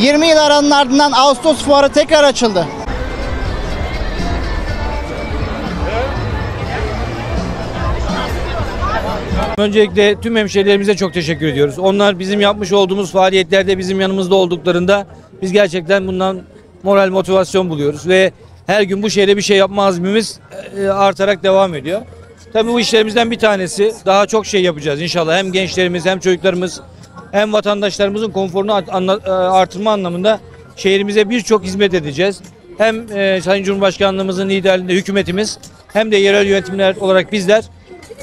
20 yıl aranın ardından Ağustos Fuarı tekrar açıldı. Öncelikle tüm hemşehrilerimize çok teşekkür ediyoruz. Onlar bizim yapmış olduğumuz faaliyetlerde bizim yanımızda olduklarında biz gerçekten bundan moral motivasyon buluyoruz ve her gün bu şehre bir şey yapma azmimiz artarak devam ediyor. Tabii bu işlerimizden bir tanesi, daha çok şey yapacağız inşallah, hem gençlerimiz hem çocuklarımız hem vatandaşlarımızın konforunu artırma anlamında şehrimize birçok hizmet edeceğiz. Hem Sayın Cumhurbaşkanlığımızın liderliğinde hükümetimiz hem de yerel yönetimler olarak bizler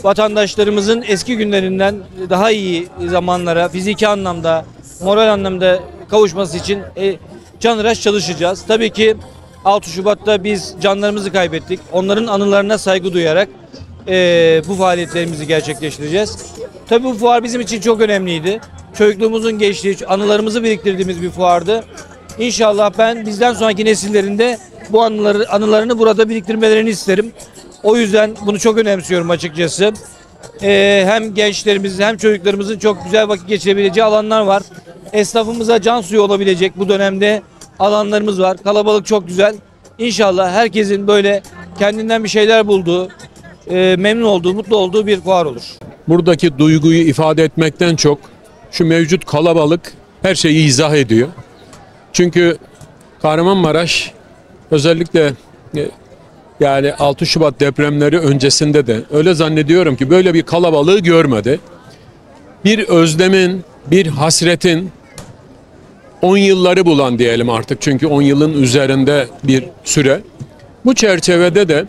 vatandaşlarımızın eski günlerinden daha iyi zamanlara fiziki anlamda, moral anlamda kavuşması için canhıraş çalışacağız. Tabii ki 6 Şubat'ta biz canlarımızı kaybettik. Onların anılarına saygı duyarak bu faaliyetlerimizi gerçekleştireceğiz. Tabii bu fuar bizim için çok önemliydi. Çocukluğumuzun geçtiği, anılarımızı biriktirdiğimiz bir fuardı. İnşallah ben bizden sonraki nesillerinde bu anılarını burada biriktirmelerini isterim. O yüzden bunu çok önemsiyorum açıkçası. Hem gençlerimizin hem çocuklarımızın çok güzel vakit geçirebileceği alanlar var. Esnafımıza can suyu olabilecek bu dönemde alanlarımız var. Kalabalık çok güzel. İnşallah herkesin böyle kendinden bir şeyler bulduğu, memnun olduğu, mutlu olduğu bir fuar olur. Buradaki duyguyu ifade etmekten çok şu mevcut kalabalık her şeyi izah ediyor. Çünkü Kahramanmaraş özellikle yani 6 Şubat depremleri öncesinde de öyle zannediyorum ki böyle bir kalabalığı görmedi. Bir özlemin, bir hasretin 10 yılları bulan diyelim artık, çünkü 10 yılın üzerinde bir süre. Bu çerçevede de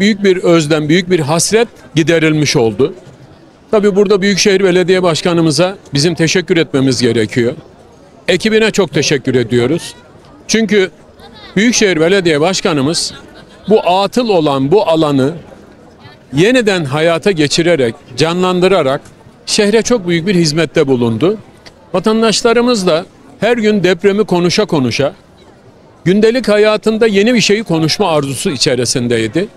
büyük bir özlem, büyük bir hasret giderilmiş oldu. Tabii burada Büyükşehir Belediye Başkanımıza bizim teşekkür etmemiz gerekiyor. Ekibine çok teşekkür ediyoruz. Çünkü Büyükşehir Belediye Başkanımız bu atıl olan bu alanı yeniden hayata geçirerek, canlandırarak şehre çok büyük bir hizmette bulundu. Vatandaşlarımızla her gün depremi konuşa konuşa, gündelik hayatında yeni bir şeyi konuşma arzusu içerisindeydi.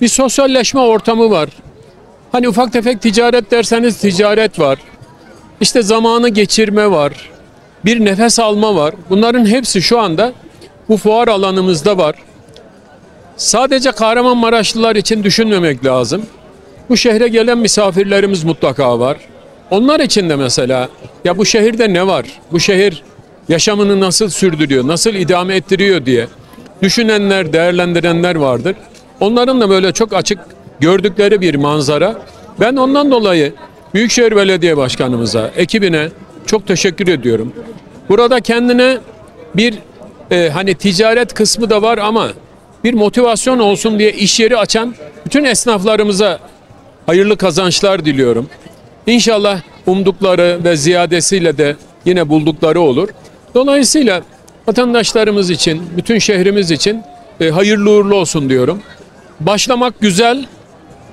Bir sosyalleşme ortamı var. Hani ufak tefek ticaret derseniz ticaret var. İşte zamanı geçirme var. Bir nefes alma var. Bunların hepsi şu anda bu fuar alanımızda var. Sadece Kahramanmaraşlılar için düşünmemek lazım. Bu şehre gelen misafirlerimiz mutlaka var. Onlar için de mesela ya bu şehirde ne var? Bu şehir yaşamını nasıl sürdürüyor, nasıl idame ettiriyor diye düşünenler, değerlendirenler vardır. Onların da böyle çok açık gördükleri bir manzara. Ben ondan dolayı Büyükşehir Belediye Başkanımıza, ekibine çok teşekkür ediyorum. Burada kendine bir hani ticaret kısmı da var ama bir motivasyon olsun diye iş yeri açan bütün esnaflarımıza hayırlı kazançlar diliyorum. İnşallah umdukları ve ziyadesiyle de yine buldukları olur. Dolayısıyla vatandaşlarımız için, bütün şehrimiz için hayırlı uğurlu olsun diyorum. Başlamak güzel.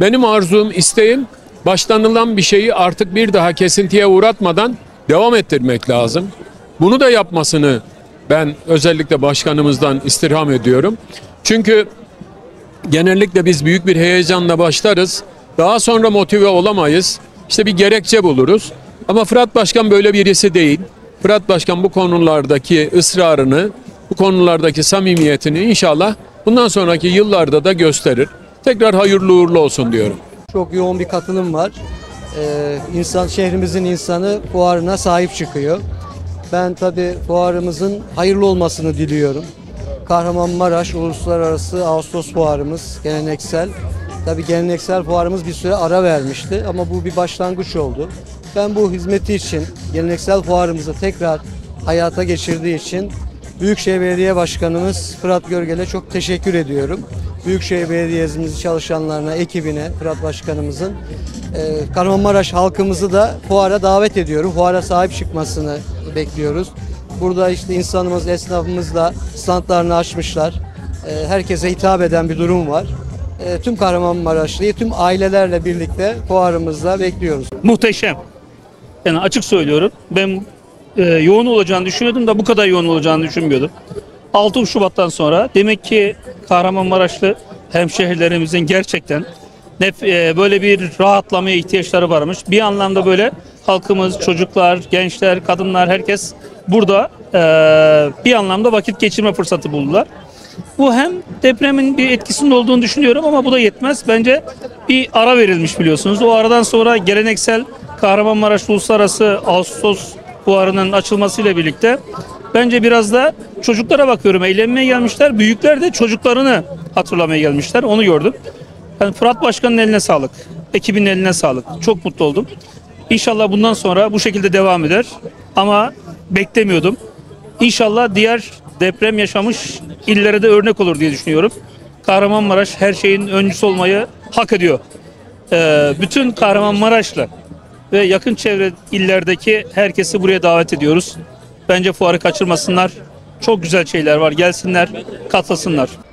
Benim arzum, isteğim başlanılan bir şeyi artık bir daha kesintiye uğratmadan devam ettirmek lazım. Bunu da yapmasını ben özellikle başkanımızdan istirham ediyorum. Çünkü genellikle biz büyük bir heyecanla başlarız. Daha sonra motive olamayız. İşte bir gerekçe buluruz. Ama Fırat Başkan böyle birisi değil. Fırat Başkan bu konulardaki ısrarını, bu konulardaki samimiyetini inşallah bundan sonraki yıllarda da gösterir. Tekrar hayırlı uğurlu olsun diyorum. Çok yoğun bir katılım var. Şehrimizin insanı fuarına sahip çıkıyor. Ben tabii fuarımızın hayırlı olmasını diliyorum. Kahramanmaraş Uluslararası Ağustos Fuarımız geleneksel. Tabii geleneksel fuarımız bir süre ara vermişti ama bu bir başlangıç oldu. Ben bu hizmeti için, geleneksel fuarımızı tekrar hayata geçirdiği için Büyükşehir Belediye Başkanımız Fırat Görgen'e çok teşekkür ediyorum. Büyükşehir Belediye'mizin çalışanlarına, ekibine, Fırat Başkanımızın, Kahramanmaraş halkımızı da fuara davet ediyorum. Fuara sahip çıkmasını bekliyoruz. Burada işte insanımız, esnafımızla standlarını açmışlar. Herkese hitap eden bir durum var. Tüm Kahramanmaraşlı'yı, tüm ailelerle birlikte fuarımızda bekliyoruz. Muhteşem. Yani açık söylüyorum. Ben yoğun olacağını düşünüyordum da bu kadar yoğun olacağını düşünmüyordum. 6 Şubat'tan sonra demek ki Kahramanmaraşlı hemşehrilerimizin gerçekten böyle bir rahatlamaya ihtiyaçları varmış. Bir anlamda böyle halkımız, çocuklar, gençler, kadınlar, herkes burada bir anlamda vakit geçirme fırsatı buldular. Bu hem depremin bir etkisinin olduğunu düşünüyorum ama bu da yetmez. Bence bir ara verilmiş biliyorsunuz. O aradan sonra geleneksel Kahramanmaraş Uluslararası Ağustos Fuarı'nın açılmasıyla birlikte bence biraz da çocuklara bakıyorum. Eğlenmeye gelmişler. Büyükler de çocuklarını hatırlamaya gelmişler. Onu gördüm. Yani Fırat Başkan'ın eline sağlık. Ekibin eline sağlık. Çok mutlu oldum. İnşallah bundan sonra bu şekilde devam eder. Ama beklemiyordum. İnşallah diğer deprem yaşamış illere de örnek olur diye düşünüyorum. Kahramanmaraş her şeyin öncüsü olmayı hak ediyor. Bütün Kahramanmaraş'la ve yakın çevre illerdeki herkesi buraya davet ediyoruz. Bence fuarı kaçırmasınlar. Çok güzel şeyler var. Gelsinler, katlasınlar.